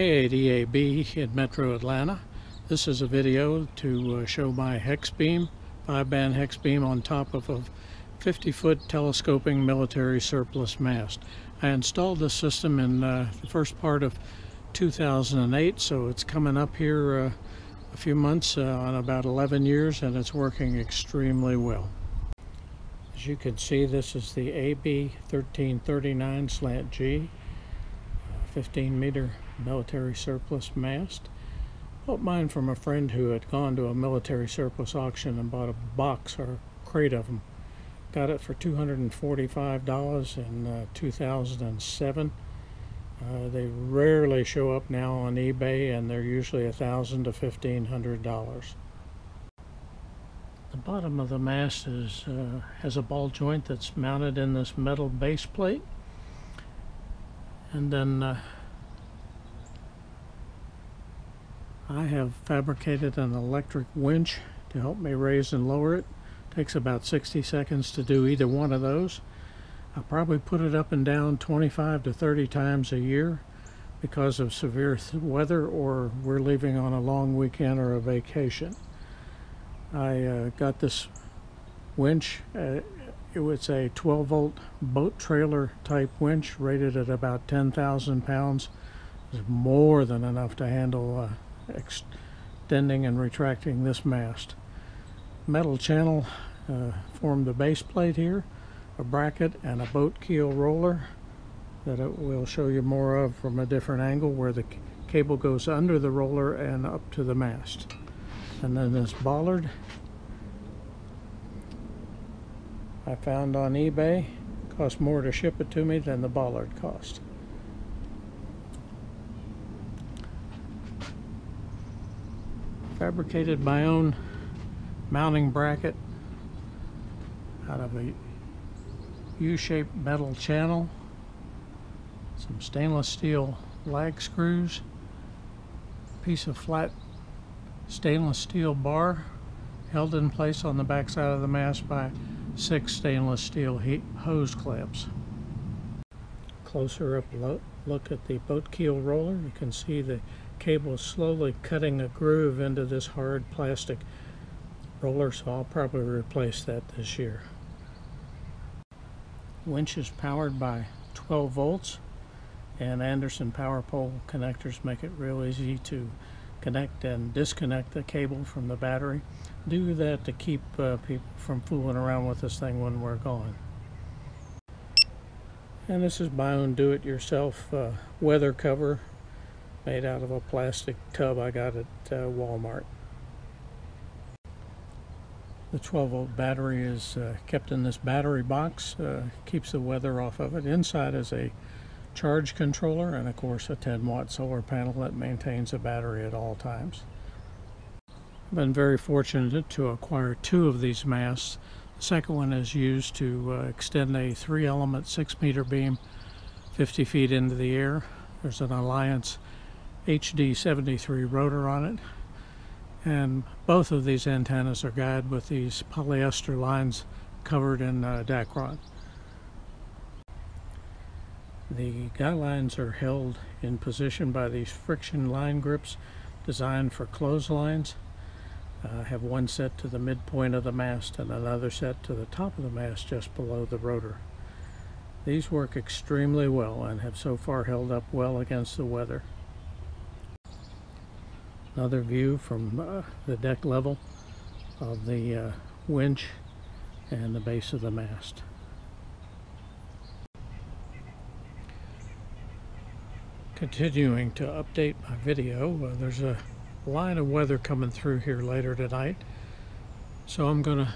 K8EAB in Metro Atlanta. This is a video to show my Hex-Beam, 5-band Hex-Beam on top of a 50-foot telescoping military surplus mast. I installed this system in the first part of 2008, so it's coming up here a few months on about 11 years, and it's working extremely well. As you can see, this is the AB1339 Slant G, 15-meter military surplus mast. Bought mine from a friend who had gone to a military surplus auction and bought a box or a crate of them. Got it for $245 in 2007. They rarely show up now on eBay, and they're usually $1,000 to $1,500. The bottom of the mast has a ball joint that's mounted in this metal base plate, and then I have fabricated an electric winch to help me raise and lower it. Takes about 60 seconds to do either one of those. I probably put it up and down 25 to 30 times a year because of severe weather, or we're leaving on a long weekend or a vacation. I got this winch. It was a 12-volt boat trailer type winch rated at about 10,000 pounds. It's more than enough to handle extending and retracting this mast. Metal channel formed the base plate here, a bracket and a boat keel roller that I will show you more of from a different angle, where the cable goes under the roller and up to the mast. And then this bollard I found on eBay. Cost more to ship it to me than the bollard cost. Fabricated my own mounting bracket out of a U-shaped metal channel, some stainless steel lag screws, a piece of flat stainless steel bar held in place on the back side of the mast by 6 stainless steel hose clamps. Closer up look at the boat keel roller. You can see the cable slowly cutting a groove into this hard plastic roller, so I'll probably replace that this year. Winch is powered by 12 volts, and Anderson power pole connectors make it real easy to connect and disconnect the cable from the battery. Do that to keep people from fooling around with this thing when we're gone. And this is my own do-it-yourself weather cover made out of a plastic tub I got at Walmart. The 12-volt battery is kept in this battery box, keeps the weather off of it. Inside is a charge controller and, of course, a 10-watt solar panel that maintains the battery at all times. I've been very fortunate to acquire 2 of these masts. The second one is used to extend a 3-element 6-meter beam 50 feet into the air. There's an Alliance HD-73 rotor on it. And both of these antennas are guided with these polyester lines covered in Dacron. The guy lines are held in position by these friction line grips designed for clotheslines. I have one set to the midpoint of the mast and another set to the top of the mast just below the rotor. These work extremely well and have so far held up well against the weather. Another view from the deck level of the winch and the base of the mast. Continuing to update my video, there's a line of weather coming through here later tonight, so I'm going to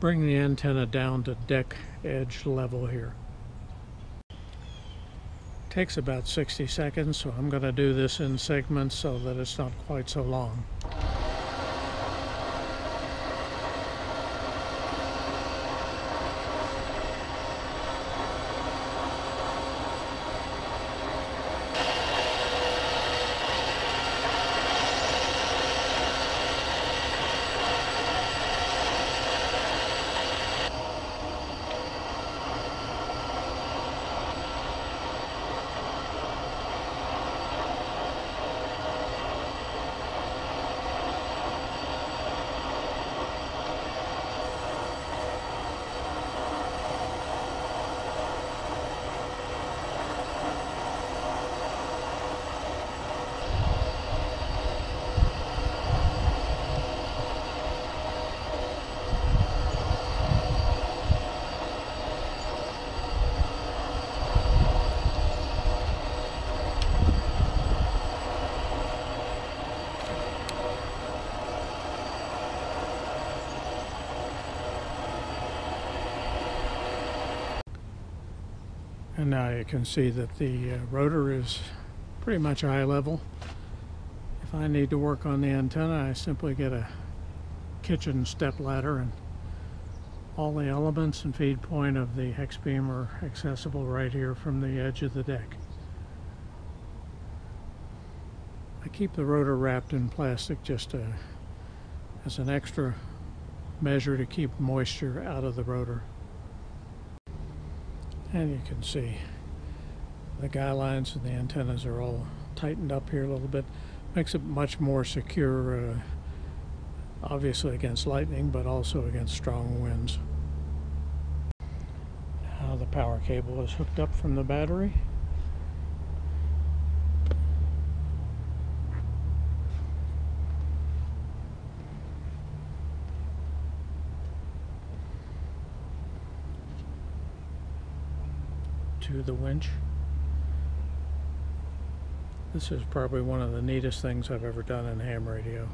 bring the antenna down to deck edge level here. Takes about 60 seconds, so I'm going to do this in segments so that it's not quite so long. And now you can see that the rotor is pretty much eye level. If I need to work on the antenna, I simply get a kitchen step ladder, and all the elements and feed point of the Hex-Beam are accessible right here from the edge of the deck. I keep the rotor wrapped in plastic just as an extra measure to keep moisture out of the rotor. And you can see the guy lines and the antennas are all tightened up here a little bit. Makes it much more secure, obviously against lightning, but also against strong winds. Now the power cable is hooked up from the battery. To the winch. This is probably one of the neatest things I've ever done in ham radio.